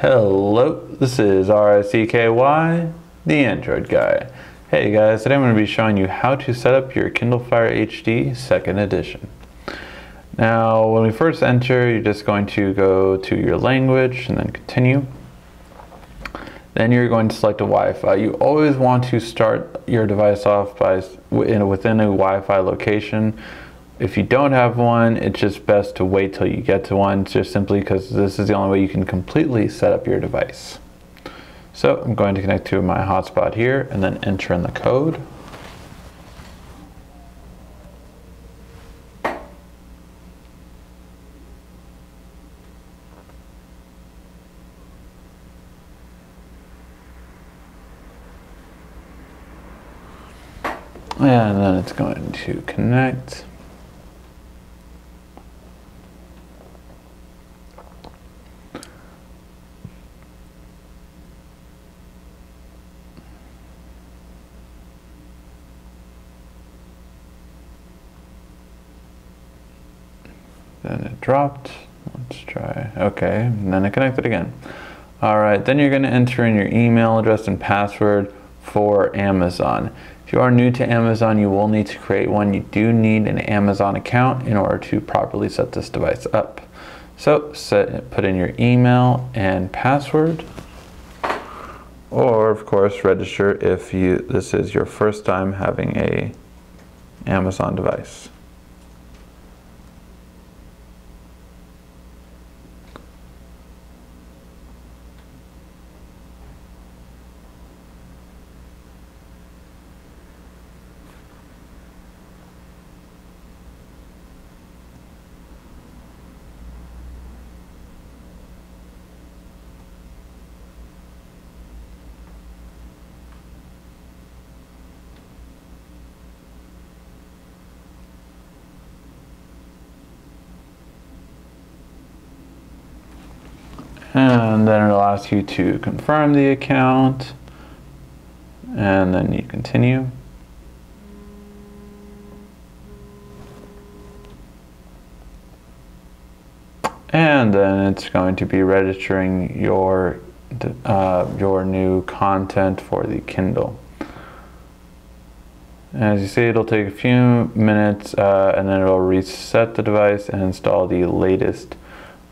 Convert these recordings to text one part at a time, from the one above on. Hello, this is RickytheAndroidGuy, the Android guy. Hey guys, today I'm going to be showing you how to set up your Kindle Fire HD 2nd Edition. Now, when we first enter, you're just going to go to your language and then continue. Then you're going to select a Wi-Fi. You always want to start your device off by within a Wi-Fi location. If you don't have one, it's just best to wait till you get to one, just simply because this is the only way you can completely set up your device. So I'm going to connect to my hotspot here and then enter in the code. And then it's going to connect. Then it dropped. Let's try. Okay, and then it connected again. All right, then you're going to enter in your email address and password for Amazon. If you are new to Amazon, you will need to create one. You do need an Amazon account in order to properly set this device up. So put in your email and password, or of course register if this is your first time having a Amazon device. And then it'll ask you to confirm the account, and then you continue. And then it's going to be registering your new content for the Kindle. As you see, it'll take a few minutes, and then it'll reset the device and install the latest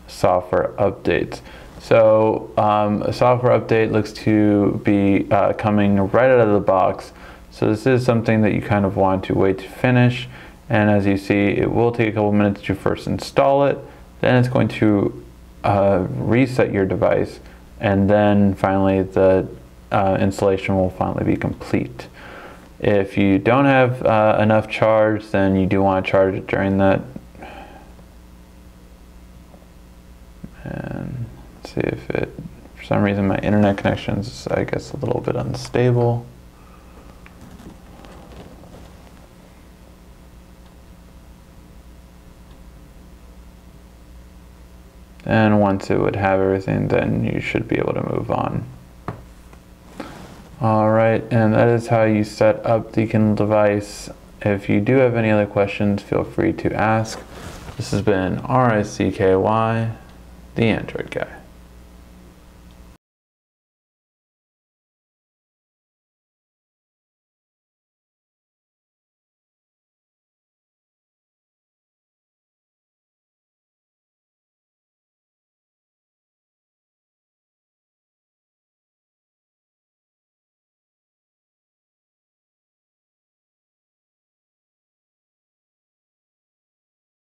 software updates. So a software update looks to be coming right out of the box. So this is something that you kind of want to wait to finish. And as you see, it will take a couple minutes to first install it. Then it's going to reset your device. And then finally, the installation will finally be complete. If you don't have enough charge, then you do want to charge it during that. And let's see if it, for some reason my internet connection is, I guess, a little bit unstable. And once it would have everything, then you should be able to move on. All right, and that is how you set up the Kindle device. If you do have any other questions, feel free to ask. This has been RickytheAndroidGuy, the Android guy.